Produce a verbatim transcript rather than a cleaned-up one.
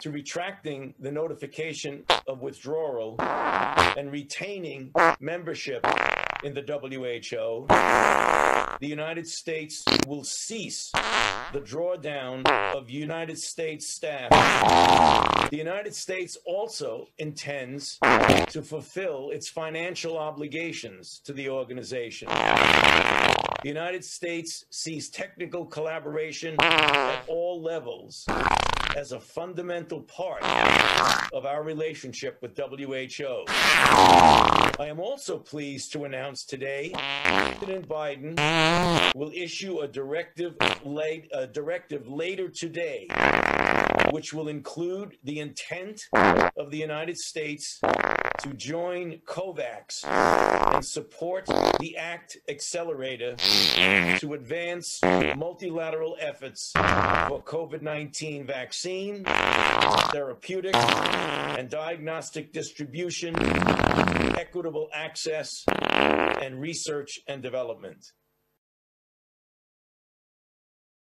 to retracting the notification of withdrawal and retaining membership in the W H O, the United States will cease the drawdown of United States staff. The United States also intends to fulfill its financial obligations to the organization. The United States sees technical collaboration at all levels as a fundamental part of our relationship with W H O. I am also pleased to announce today President Biden will issue a directive, late, a directive later today, which will include the intent of the United States to join COVAX and support the ACT Accelerator to advance multilateral efforts for COVID nineteen vaccine, therapeutic, and diagnostic distribution, equitable access, and research and development.